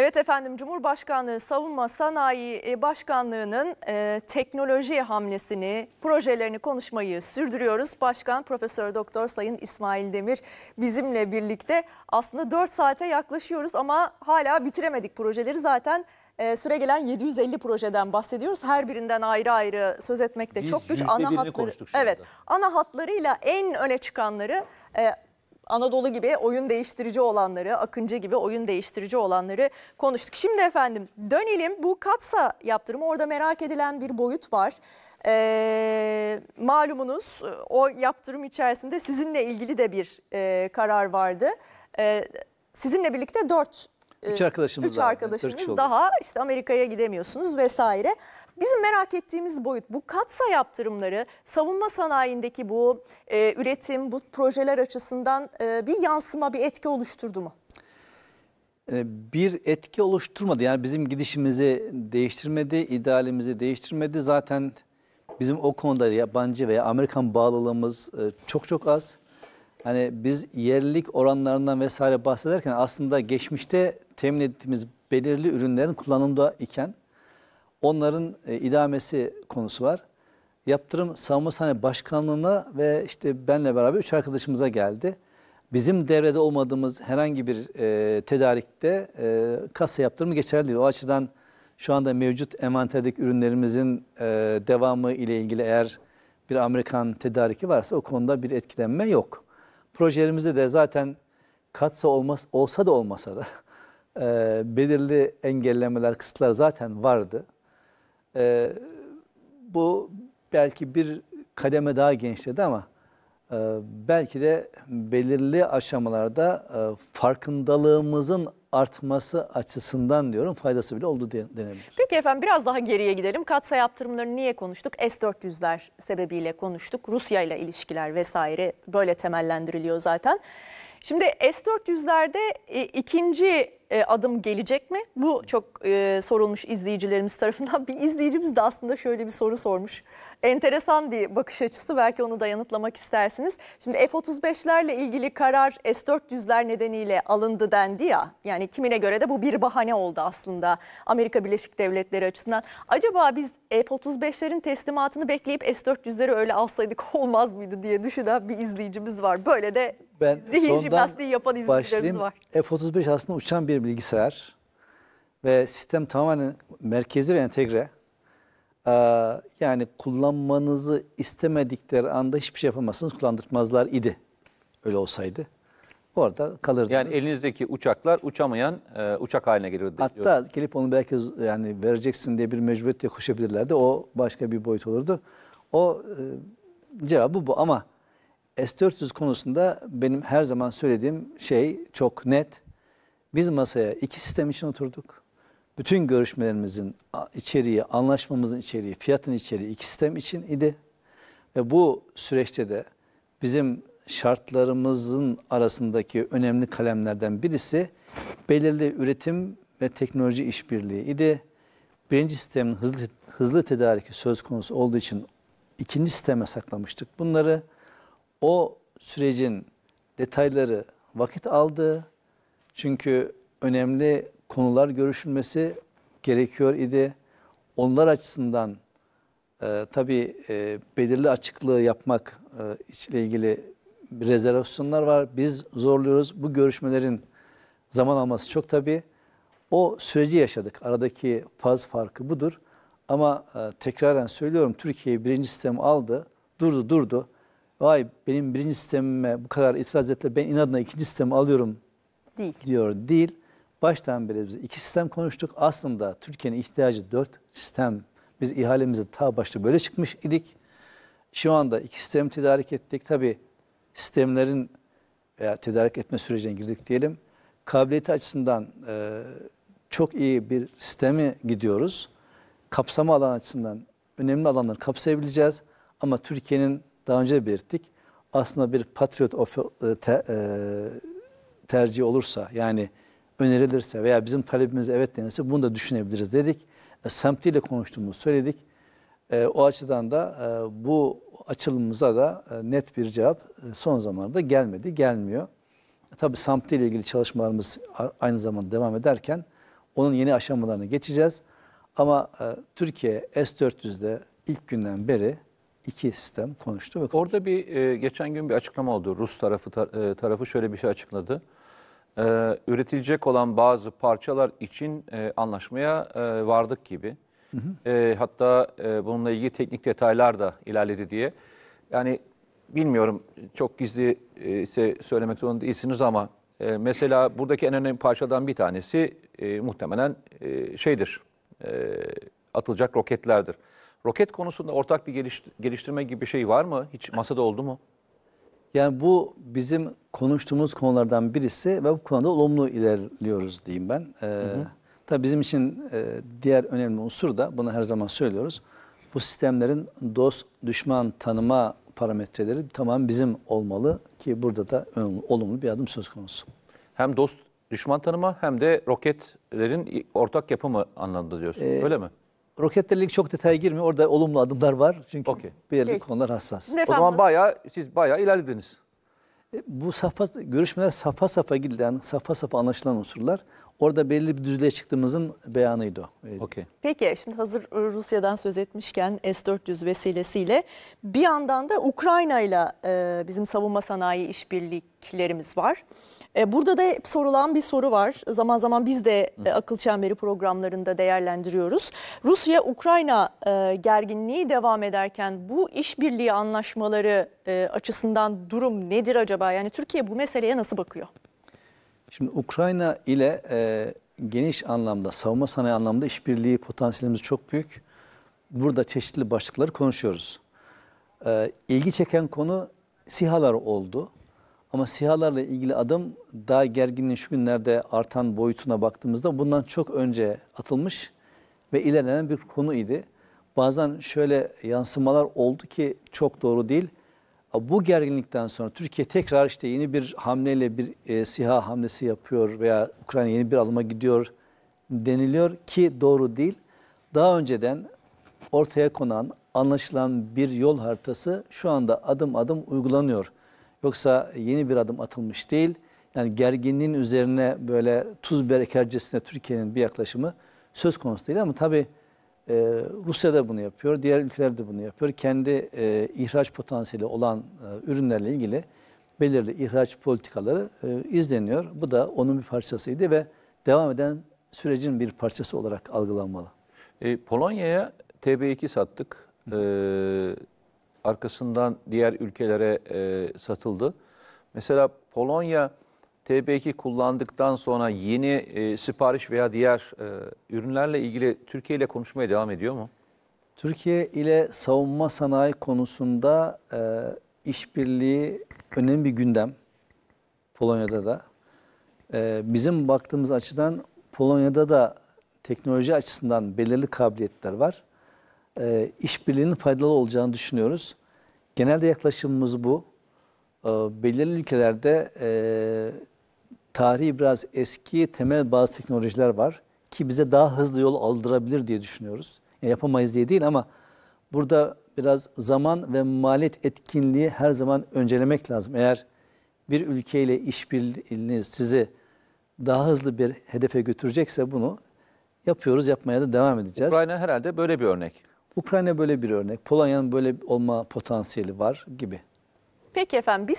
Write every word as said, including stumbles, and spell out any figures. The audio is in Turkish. Evet efendim, Cumhurbaşkanlığı Savunma Sanayi Başkanlığı'nın e, teknoloji hamlesini, projelerini konuşmayı sürdürüyoruz. Başkan Profesör Doktor Sayın İsmail Demir bizimle birlikte. Aslında dört saate yaklaşıyoruz ama hala bitiremedik projeleri. Zaten e, süregelen yedi yüz elli projeden bahsediyoruz. Her birinden ayrı ayrı söz etmek de Biz çok güç. Ana hatları, evet, ana hatlarıyla en öne çıkanları, e, Anadolu gibi oyun değiştirici olanları, Akıncı gibi oyun değiştirici olanları konuştuk. Şimdi efendim dönelim bu CAATSA yaptırımı. Orada merak edilen bir boyut var. Ee, malumunuz o yaptırım içerisinde sizinle ilgili de bir e, karar vardı. E, sizinle birlikte dört e, üç arkadaşımız, üç arkadaşımız daha işte Amerika'ya gidemiyorsunuz vesaire. Bizim merak ettiğimiz boyut bu CAATSA yaptırımları savunma sanayindeki bu e, üretim, bu projeler açısından e, bir yansıma, bir etki oluşturdu mu? Bir etki oluşturmadı. Yani bizim gidişimizi değiştirmedi, idealimizi değiştirmedi. Zaten bizim o konuda yabancı veya Amerikan bağlılığımız çok çok az. Hani biz yerlilik oranlarından vesaire bahsederken aslında geçmişte temin ettiğimiz belirli ürünlerin kullanımda iken onların e, idamesi konusu var. Yaptırım Savunma Sanayi Başkanlığı'na ve işte benle beraber üç arkadaşımıza geldi. Bizim devrede olmadığımız herhangi bir e, tedarikte e, CAATSA yaptırımı geçerli değil. O açıdan şu anda mevcut envanterdeki ürünlerimizin e, devamı ile ilgili eğer bir Amerikan tedariki varsa o konuda bir etkilenme yok. Projelerimizde de zaten CAATSA olmaz, olsa da olmasa da e, belirli engellemeler, kısıtlar zaten vardı. Ee, bu belki bir kademe daha genişledi ama e, belki de belirli aşamalarda e, farkındalığımızın artması açısından diyorum faydası bile oldu denebilir. Peki efendim biraz daha geriye gidelim. CAATSA yaptırımlarını niye konuştuk? S dört yüzler sebebiyle konuştuk. Rusya ile ilişkiler vesaire böyle temellendiriliyor zaten. Şimdi S dört yüzlerde e, ikinci e, adım gelecek mi? Bu çok e, sorulmuş izleyicilerimiz tarafından. Bir izleyicimiz de aslında şöyle bir soru sormuş. Enteresan bir bakış açısı, belki onu da yanıtlamak istersiniz. Şimdi F otuz beşlerle ilgili karar S dört yüzler nedeniyle alındı dendi ya. Yani kimine göre de bu bir bahane oldu aslında Amerika Birleşik Devletleri açısından. Acaba biz F otuz beşlerin teslimatını bekleyip S dört yüzleri öyle alsaydık olmaz mıydı diye düşünen bir izleyicimiz var. Böyle de ben zihin jimnastiği yapan izleyicilerimiz var. F otuz beş aslında uçan bir bilgisayar ve sistem tamamen merkezi ve entegre. Yani kullanmanızı istemedikleri anda hiçbir şey yapamazsınız. Kullandırmazlar idi. Öyle olsaydı. Bu arada kalırdınız. Yani elinizdeki uçaklar uçamayan e, uçak haline geliyor. Hatta diyorum. Gelip onu belki yani vereceksin diye bir mecburiyetle koşabilirlerdi. O başka bir boyut olurdu. O e, cevabı bu ama S dört yüz konusunda benim her zaman söylediğim şey çok net. Biz masaya iki sistem için oturduk. Bütün görüşmelerimizin içeriği, anlaşmamızın içeriği, fiyatın içeriği iki sistem için idi. Ve bu süreçte de bizim şartlarımızın arasındaki önemli kalemlerden birisi belirli üretim ve teknoloji işbirliği idi. Birinci sistemin hızlı, hızlı tedariki söz konusu olduğu için ikinci sisteme saklamıştık. Bunları o sürecin detayları vakit aldı. Çünkü önemli konular görüşülmesi gerekiyor idi. Onlar açısından e, tabii e, belirli açıklığı yapmak e, ile ilgili rezervasyonlar var. Biz zorluyoruz. Bu görüşmelerin zaman alması çok tabii. O süreci yaşadık. Aradaki faz farkı budur. Ama e, tekraren söylüyorum, Türkiye birinci sistemi aldı. Durdu durdu. Vay benim birinci sistemime bu kadar itiraz etle ben inadına ikinci sistemi alıyorum değil. diyor. Değil. Baştan beri biz iki sistem konuştuk. Aslında Türkiye'nin ihtiyacı dört sistem. Biz ihalemize ta başta böyle çıkmış idik. Şu anda iki sistem tedarik ettik. Tabii sistemlerin veya tedarik etme sürecine girdik diyelim. Kabiliyeti açısından e, çok iyi bir sisteme gidiyoruz. Kapsama alan açısından önemli alanları kapsayabileceğiz. Ama Türkiye'nin daha önce de belirttik. Aslında bir Patriot of, te, e, tercih olursa yani önerilirse veya bizim talebimize evet denirse bunu da düşünebiliriz dedik. E, Samti ile konuştuğumuzu söyledik. E, o açıdan da e, bu açılımımıza da e, net bir cevap e, son zamanlarda gelmedi, gelmiyor. E, tabii Samti ile ilgili çalışmalarımız aynı zamanda devam ederken Onun yeni aşamalarına geçeceğiz. Ama e, Türkiye S dört yüz'de ilk günden beri iki sistem konuştu. Ve orada bir e, geçen gün bir açıklama oldu. Rus tarafı tar e, tarafı şöyle bir şey açıkladı. E, üretilecek olan bazı parçalar için e, anlaşmaya e, vardık gibi. Hı hı. E, hatta e, bununla ilgili teknik detaylar da ilerledi diye. Yani bilmiyorum, çok gizli e, söylemek zorunda değilsiniz ama e, mesela buradaki en önemli parçadan bir tanesi e, muhtemelen e, şeydir. E, atılacak roketlerdir. Roket konusunda ortak bir geliş, geliştirme gibi bir şey var mı? Hiç masada oldu mu? Yani bu bizim konuştuğumuz konulardan birisi ve bu konuda olumlu ilerliyoruz diyeyim ben. Ee, hı hı. Tabii bizim için e, diğer önemli unsur da, bunu her zaman söylüyoruz, bu sistemlerin dost düşman tanıma parametreleri tamamen bizim olmalı ki burada da önemli, olumlu bir adım söz konusu. Hem dost düşman tanıma hem de roketlerin ortak yapımı anlamında diyorsun. Ee, Öyle mi? Roketlerle ilgili çok detaya girmiyor. Orada olumlu adımlar var. Çünkü okay. belirli konular hassas. Efendim? O zaman bayağı, siz bayağı ilerlediniz. E, bu safha, görüşmeler safa safa gidilen, safa safa anlaşılan unsurlar. Orada belirli bir düzlüğe çıktığımızın beyanıydı o. Okay. Peki şimdi hazır Rusya'dan söz etmişken S dört yüz vesilesiyle bir yandan da Ukrayna ile bizim savunma sanayi işbirliklerimiz var. E, burada da hep sorulan bir soru var. Zaman zaman biz de e, Akıl Çemberi programlarında değerlendiriyoruz. Rusya-Ukrayna e, gerginliği devam ederken bu işbirliği anlaşmaları e, açısından durum nedir acaba? Yani Türkiye bu meseleye nasıl bakıyor? Şimdi Ukrayna ile e, geniş anlamda, savunma sanayi anlamda işbirliği potansiyelimiz çok büyük. Burada çeşitli başlıkları konuşuyoruz. E, ilgi çeken konu SİHA'lar oldu. Ama SİHA'larla ilgili adım daha gerginliğin şu günlerde artan boyutuna baktığımızda bundan çok önce atılmış ve ilerlenen bir konu idi. Bazen şöyle yansımalar oldu ki çok doğru değil. Bu gerginlikten sonra Türkiye tekrar işte yeni bir hamleyle bir e, SİHA hamlesi yapıyor veya Ukrayna yeni bir alıma gidiyor deniliyor ki doğru değil. Daha önceden ortaya konan, anlaşılan bir yol haritası şu anda adım adım uygulanıyor. Yoksa yeni bir adım atılmış değil. Yani gerginliğin üzerine böyle tuz biber ekercesine Türkiye'nin bir yaklaşımı söz konusu değil ama tabii Ee, Rusya da bunu yapıyor, diğer ülkeler de bunu yapıyor. Kendi e, ihraç potansiyeli olan e, ürünlerle ilgili belirli ihraç politikaları e, izleniyor. Bu da onun bir parçasıydı ve devam eden sürecin bir parçası olarak algılanmalı. E, Polonya'ya T B iki sattık. E, arkasından diğer ülkelere e, satıldı. Mesela Polonya T B iki kullandıktan sonra yeni e, sipariş veya diğer e, ürünlerle ilgili Türkiye ile konuşmaya devam ediyor mu? Türkiye ile savunma sanayi konusunda e, işbirliği önemli bir gündem. Polonya'da da. E, bizim baktığımız açıdan Polonya'da da teknoloji açısından belirli kabiliyetler var. E, işbirliğinin faydalı olacağını düşünüyoruz. Genelde yaklaşımımız bu. E, belirli ülkelerde E, tarihi biraz eski temel bazı teknolojiler var ki bize daha hızlı yol aldırabilir diye düşünüyoruz. Yani yapamayız diye değil ama burada biraz zaman ve maliyet etkinliği her zaman öncelemek lazım. Eğer bir ülkeyle işbirliğiniz sizi daha hızlı bir hedefe götürecekse bunu yapıyoruz, yapmaya da devam edeceğiz. Ukrayna herhalde böyle bir örnek. Ukrayna böyle bir örnek. Polonya'nın böyle olma potansiyeli var gibi. Peki efendim.